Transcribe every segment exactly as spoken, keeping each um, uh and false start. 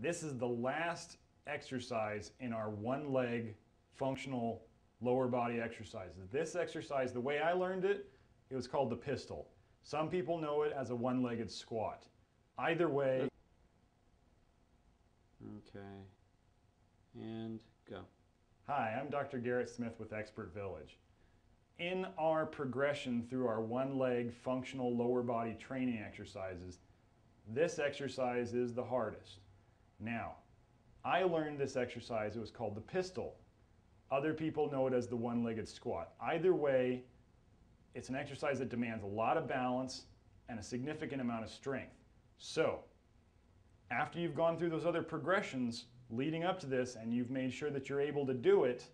This is the last exercise in our one leg functional lower body exercises. This exercise, the way I learned it, it was called the pistol. Some people know it as a one-legged squat. Either way. Okay, and go. Hi, I'm Doctor Garrett Smith with Expert Village. In our progression through our one-leg functional lower body training exercises, this exercise is the hardest. Now, I learned this exercise, it was called the pistol. Other people know it as the one-legged squat. Either way, it's an exercise that demands a lot of balance and a significant amount of strength. So, after you've gone through those other progressions leading up to this and you've made sure that you're able to do it,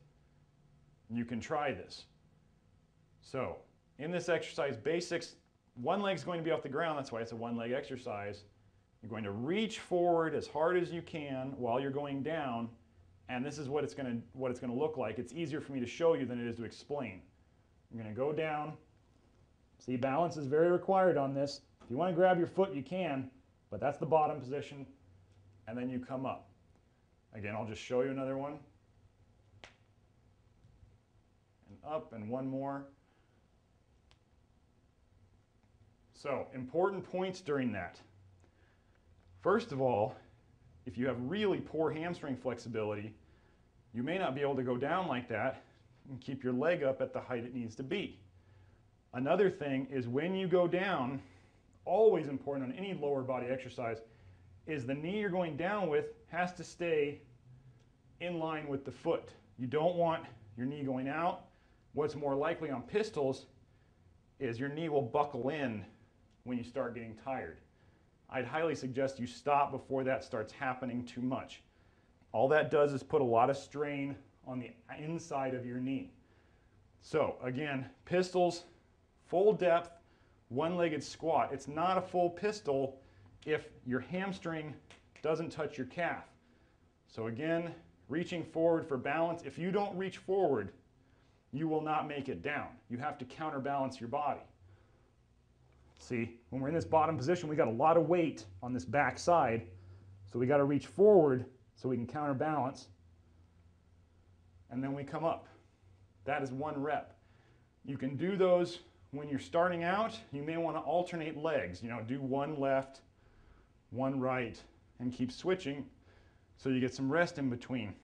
you can try this. So, in this exercise, basics, one leg's going to be off the ground, that's why it's a one-leg exercise. You're going to reach forward as hard as you can while you're going down, and this is what it's going to, what it's going to look like. It's easier for me to show you than it is to explain. You're going to go down. See, balance is very required on this. If you want to grab your foot, you can, but that's the bottom position, and then you come up. Again, I'll just show you another one. And up, and one more. So, important points during that. First of all, if you have really poor hamstring flexibility, you may not be able to go down like that and keep your leg up at the height it needs to be. Another thing is when you go down, always important on any lower body exercise, is the knee you're going down with has to stay in line with the foot. You don't want your knee going out. What's more likely on pistols is your knee will buckle in when you start getting tired. I'd highly suggest you stop before that starts happening too much. All that does is put a lot of strain on the inside of your knee. So again, pistols, full depth, one-legged squat. It's not a full pistol if your hamstring doesn't touch your calf. So again, reaching forward for balance. If you don't reach forward, you will not make it down. You have to counterbalance your body. See, when we're in this bottom position, we got a lot of weight on this back side, so we got to reach forward so we can counterbalance, and then we come up. That is one rep. You can do those when you're starting out. You may want to alternate legs, you know, do one left, one right, and keep switching so you get some rest in between.